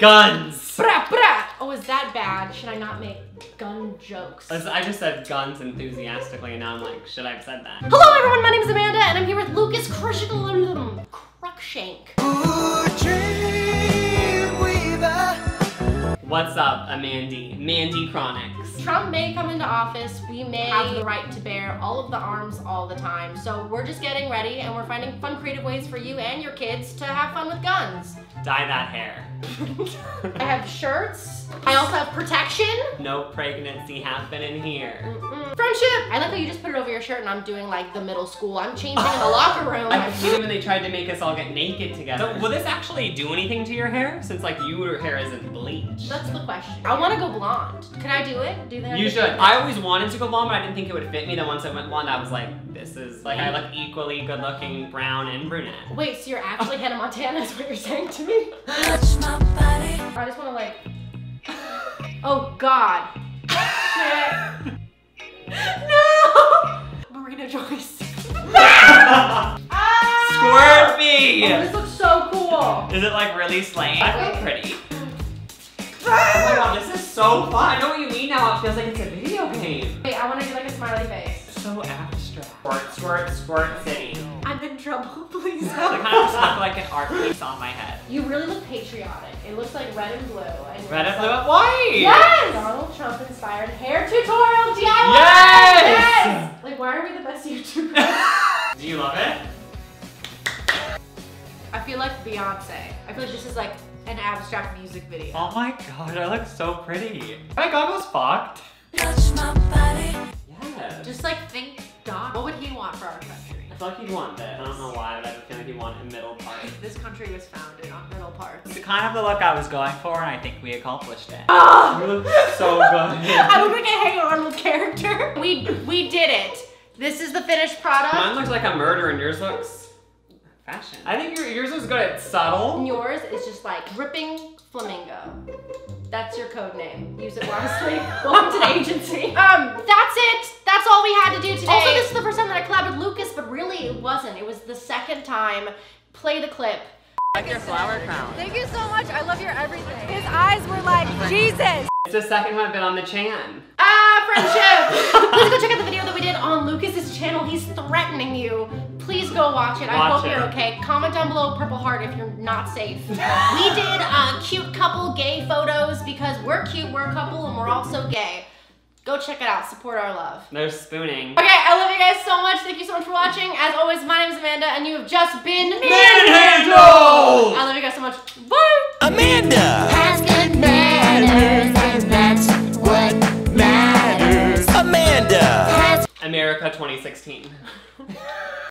Guns! Bra, bra. Oh, is that bad? Should I not make gun jokes? I just said guns enthusiastically and now I'm like, should I have said that? Hello everyone, my name is Amanda and I'm here with Lucas Cruikshank. What's up, Amandy? Mandy Chronics. Trump may come into office, we may have the right to bear all of the arms all the time, so we're just getting ready and we're finding fun creative ways for you and your kids to have fun with guns. Dye that hair. I have shirts. I also have protection. No pregnancy happening here. Mm-mm. Friendship. I like how you just put it over your shirt and I'm doing like the middle school. I'm changing in the locker room. I hate when they tried to make us all get naked together. So, will this actually do anything to your hair? Since like your hair isn't bleached. That's the question. I want to go blonde. Can I do it? Do you think I should? I always wanted to go blonde, but I didn't think it would fit me. Then once I went blonde, I was like, this is like, I look equally good looking brown and brunette. Wait, so you're actually Hannah Montana is what you're saying to me? I just want to like, oh God, shit, no, Marina Joyce. Squirt me. Oh, this looks so cool. Is it like really slaying? I feel pretty. Oh my God, this is so fun. I know what you mean now, it feels like it's a video game. Wait, I want to do like a smiley face. So abstract. Squirt, squirt, squirt city. I'm in trouble, please help. I kind of just look like an art piece on my head. You really look patriotic. It looks like red and blue. And red and blue and white! Yes! Donald Trump inspired hair tutorial DIY! Yes! Yes! Like, why are we the best YouTubers? Do you love it? I feel like Beyonce. I feel like this is like an abstract music video. Oh my God, I look so pretty. My goggles fucked. Touch my body. Yes. Just like think, Don, what would he want for our country? I feel like he'd want this. I don't know why, but I feel like he'd want a middle part. This country was founded on middle parts. It's kind of the look I was going for, and I think we accomplished it. Oh! You look so good. I look like a Hey Arnold character. We did it. This is the finished product. Mine looks like a murder, and yours looks fashion. I think yours was good at subtle. And yours is just like dripping flamingo. That's your code name. Use it wisely. Welcome to the agency. That's it. That's all we had to do today. Also, this is the first time that I collabed with Lucas, but really it wasn't. It was the second time. Play the clip. I like your flower crown. Thank you so much. I love your everything. His eyes were like, Jesus. It's the second one I've been on the chan. Ah, friendship. Please go check out the video that we did on Lucas's channel. He's threatening you. Please go watch it. I hope you're okay. Comment down below purple heart if you're not safe. We did cute couple gay photos because we're cute, we're a couple, and we're also gay. Go check it out. Support our love. There's spooning. Okay, I love you guys so much. Thank you so much for watching. As always, my name is Amanda, and you have just been manhandled. I love you guys so much. Bye. Amanda has good manners, and that's what matters. Amanda has America 2016.